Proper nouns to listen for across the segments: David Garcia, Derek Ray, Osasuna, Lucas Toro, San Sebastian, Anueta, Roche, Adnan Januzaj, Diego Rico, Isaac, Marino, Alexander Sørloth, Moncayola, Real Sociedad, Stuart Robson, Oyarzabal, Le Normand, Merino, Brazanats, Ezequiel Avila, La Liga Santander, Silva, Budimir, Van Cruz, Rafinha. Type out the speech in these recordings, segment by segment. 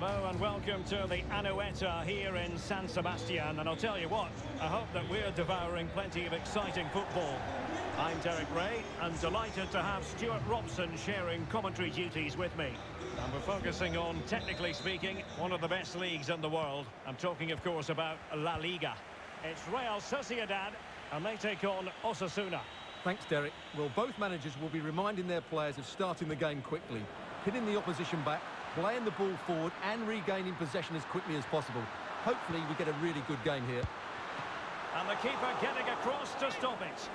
Hello and welcome to the Anueta here in San Sebastian, and I'll tell you what, I hope that we're devouring plenty of exciting football. I'm Derek Ray, and delighted to have Stuart Robson sharing commentary duties with me. And we're focusing on, technically speaking, one of the best leagues in the world. I'm talking, of course, about La Liga. It's Real Sociedad, and they take on Osasuna. Thanks, Derek. Well, both managers will be reminding their players of starting the game quickly, pinning the opposition back, playing the ball forward and regaining possession as quickly as possible. Hopefully we get a really good game here. And the keeper getting across to stop it.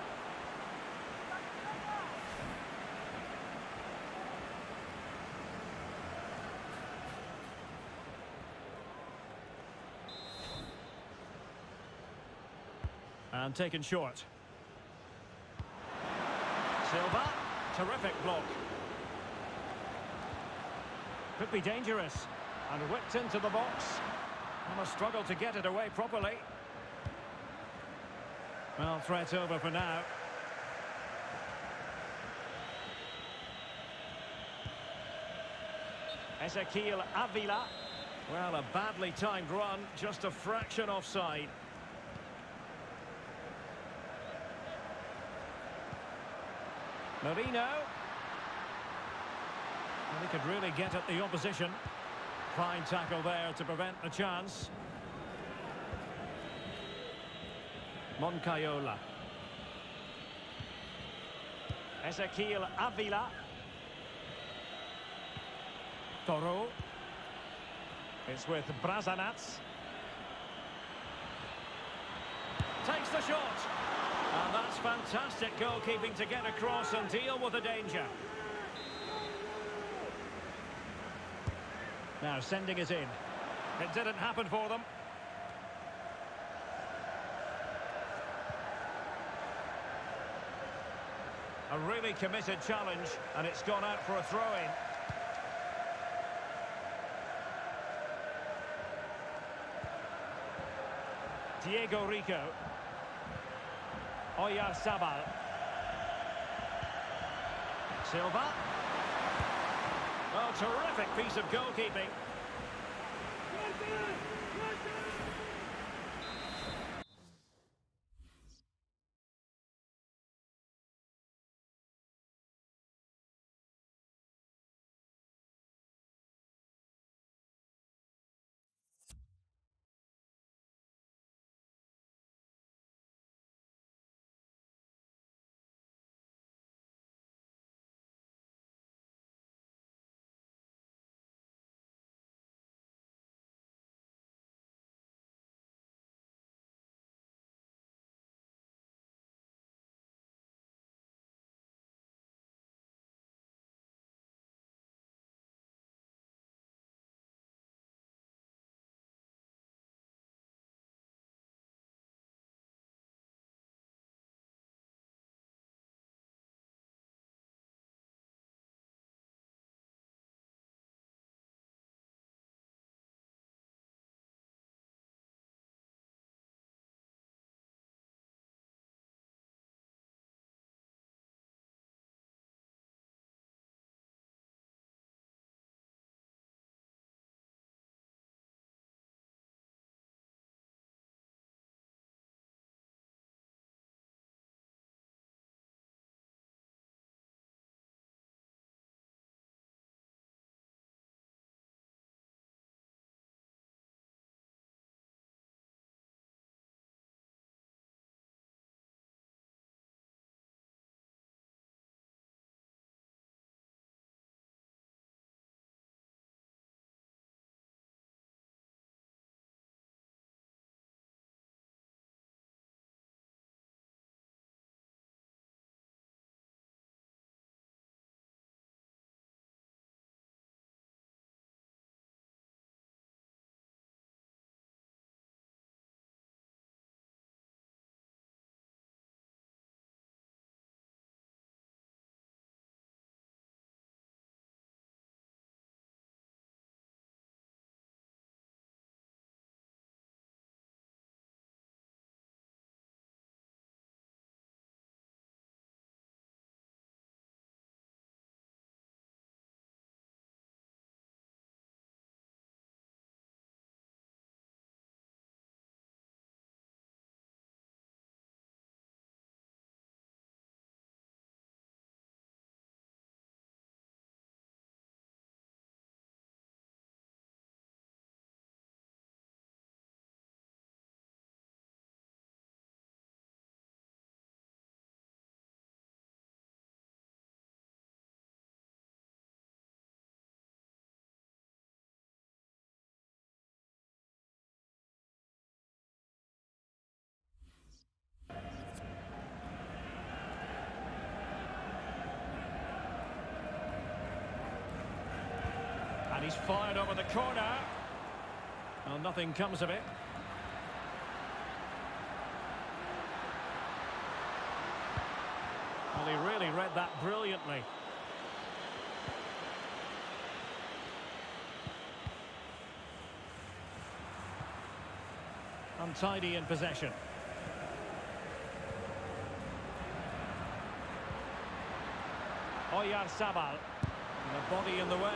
And taken short. Silva, terrific block. Could be dangerous, and whipped into the box. And a struggle to get it away properly. Well, threat over for now. Ezequiel Avila. Well, a badly timed run, just a fraction offside. Merino. They could really get at the opposition. Fine tackle there to prevent the chance. Moncayola. Ezequiel Avila. Toro. It's with Brazanats. Takes the shot. And that's fantastic goalkeeping to get across and deal with the danger. Now sending it in. It didn't happen for them. A really committed challenge, and it's gone out for a throw-in. Diego Rico. Oyarzabal. Silva. Well, terrific piece of goalkeeping. And he's fired over the corner. Well, nothing comes of it. Well, he really read that brilliantly. Untidy in possession. Oyarzabal. The body in the way.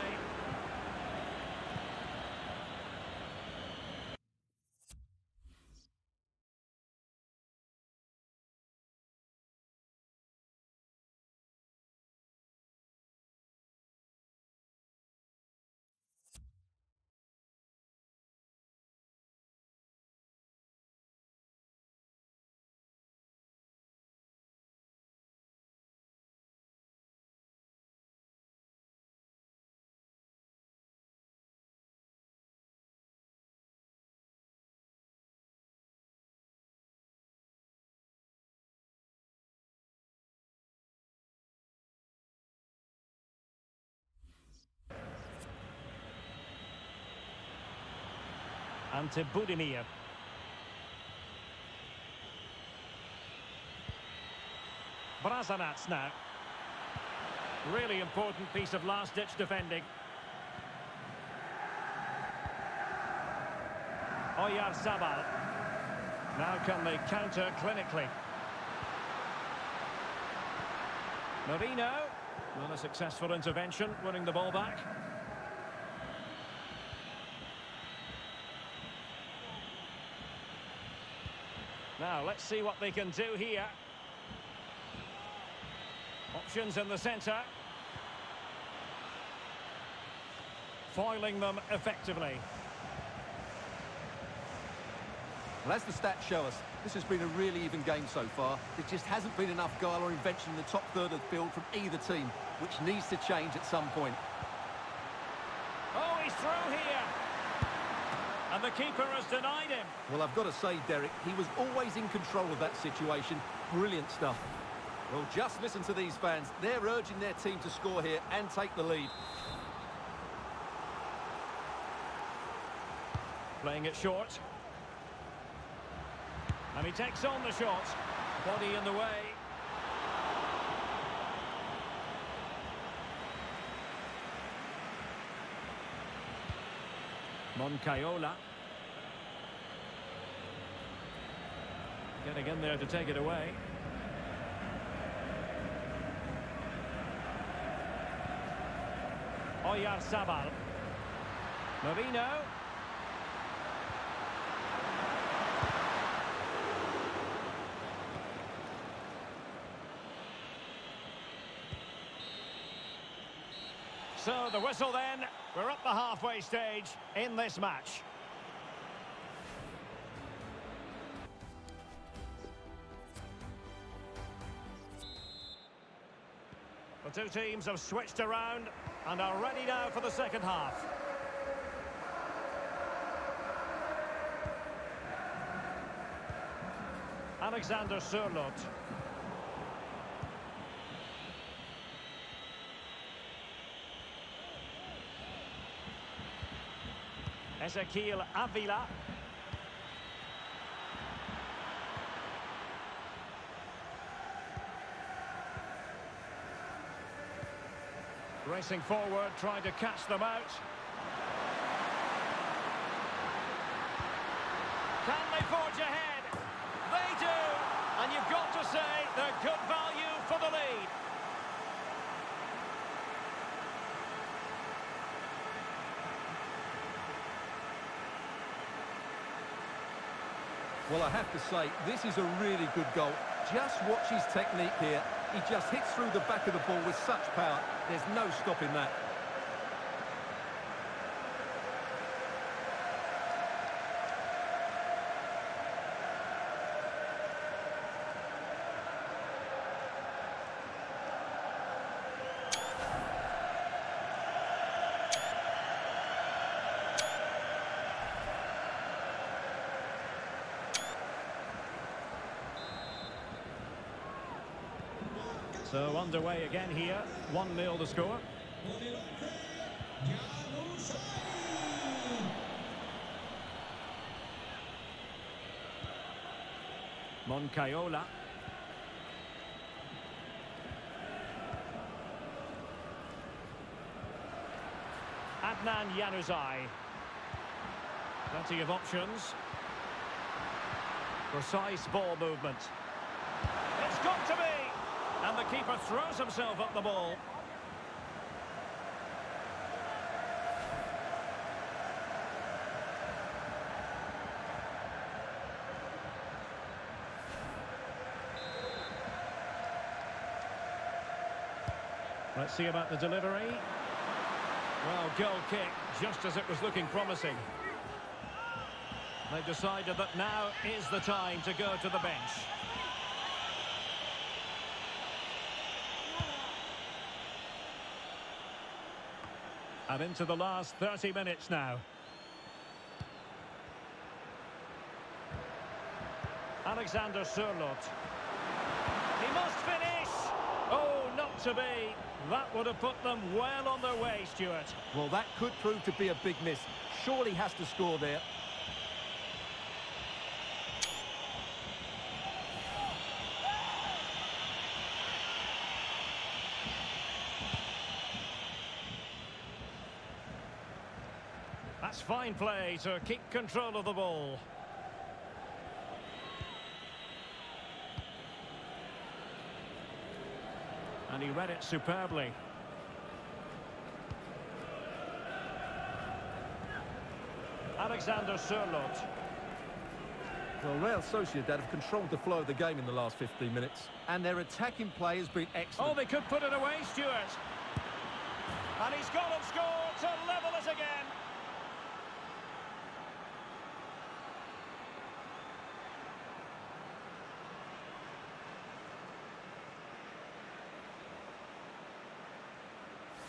And to Budimir. Brazanats now. Really important piece of last-ditch defending. Oyarzabal. Now can they counter clinically. Merino. Well, a successful intervention, winning the ball back. Now, let's see what they can do here. Options in the centre. Foiling them effectively. Well, as the stats show us, this has been a really even game so far. There just hasn't been enough guile or invention in the top third of the field from either team, which needs to change at some point. Oh, he's through here. And the keeper has denied him. Well, I've got to say, Derek, he was always in control of that situation. Brilliant stuff. Well, just listen to these fans. They're urging their team to score here and take the lead. Playing it short. And he takes on the shot. Body in the way. Moncayola. Getting in there to take it away. Oyarzabal. Marino. So the whistle then. We're up the halfway stage in this match. The two teams have switched around and are ready now for the second half. Alexander Sørloth. Ezequiel Avila. Racing forward, trying to catch them out. Can they forge ahead? They do! And you've got to say they're good value for the lead. Well, I have to say, this is a really good goal. Just watch his technique here. He just hits through the back of the ball with such power. There's no stopping that. So underway again here, 1-0 the score. Moncayola. Adnan Januzaj. Plenty of options. Precise ball movement. It's got to be! And the keeper throws himself up the ball. Let's see about the delivery. Well, goal kick, just as it was looking promising. They've decided that now is the time to go to the bench. And into the last 30 minutes now. Alexander Sørloth. He must finish! Oh, not to be. That would have put them well on their way, Stuart. Well, that could prove to be a big miss. Surely has to score there. That's fine play to keep control of the ball. And he read it superbly. Alexander Sørloth. Well, Real Sociedad have controlled the flow of the game in the last 15 minutes. And their attacking play has been excellent. Oh, they could put it away, Stuart. And he's gone and scored to level it again.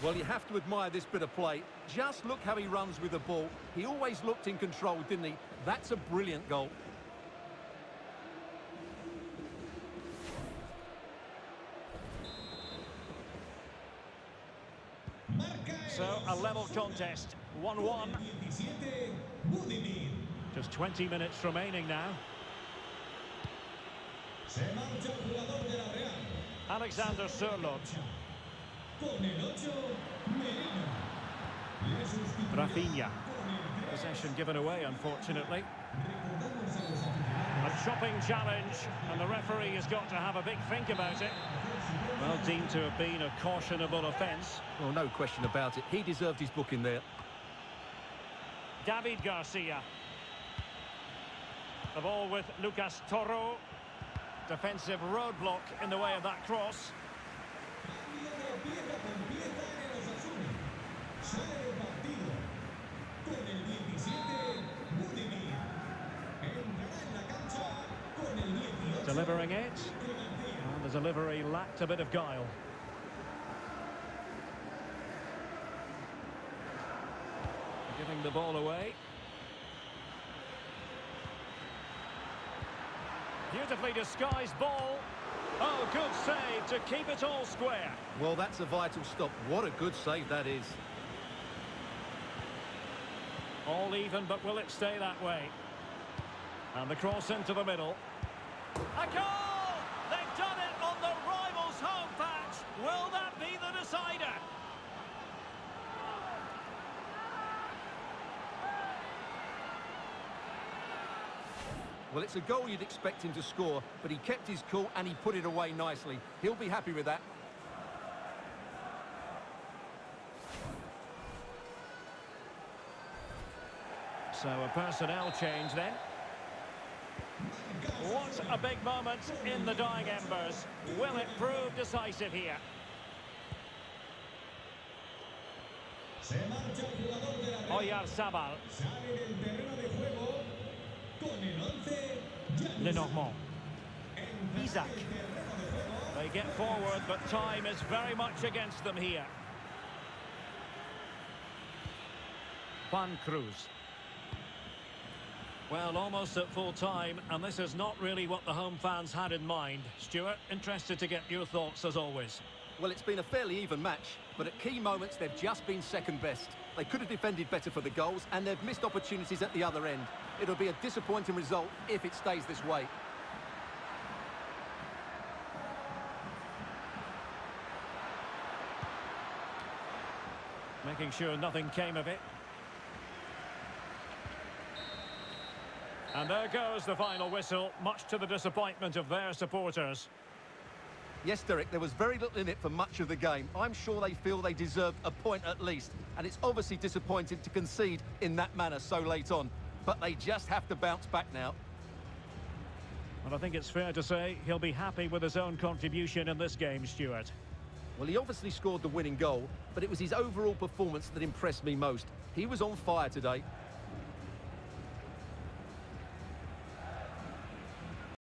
Well, you have to admire this bit of play. Just look how he runs with the ball. He always looked in control, didn't he? That's a brilliant goal. So, a level contest. 1-1. Just 20 minutes remaining now. Alexander Sørloth. Rafinha. Possession given away, unfortunately. A chopping challenge, and the referee has got to have a big think about it. Well, deemed to have been a cautionable offence. Well, no question about it. He deserved his booking there. David Garcia. The ball with Lucas Toro. Defensive roadblock in the way of that cross. Delivering it, and the delivery lacked a bit of guile. Giving the ball away. Beautifully disguised ball. Oh, good save to keep it all square. Well, that's a vital stop. What a good save that is. All even, but will it stay that way? And the cross into the middle. A goal! They've done it on the rivals' home patch. Will that be the decider? Well, it's a goal you'd expect him to score, but he kept his cool and he put it away nicely. He'll be happy with that. So a personnel change then. What a big moment in the dying embers. Will it prove decisive here? Oyarzabal. Le Normand. Isaac. They get forward, but time is very much against them here. Van Cruz. Well, almost at full time, and this is not really what the home fans had in mind. Stuart, interested to get your thoughts as always. Well, it's been a fairly even match, but at key moments they've just been second best. They could have defended better for the goals, and they've missed opportunities at the other end. It'll be a disappointing result if it stays this way. Making sure nothing came of it. And there goes the final whistle, much to the disappointment of their supporters. Yes, Derek, there was very little in it for much of the game. I'm sure they feel they deserved a point at least, and it's obviously disappointing to concede in that manner so late on. But they just have to bounce back now. And I think it's fair to say he'll be happy with his own contribution in this game, Stuart. Well, he obviously scored the winning goal, but it was his overall performance that impressed me most. He was on fire today.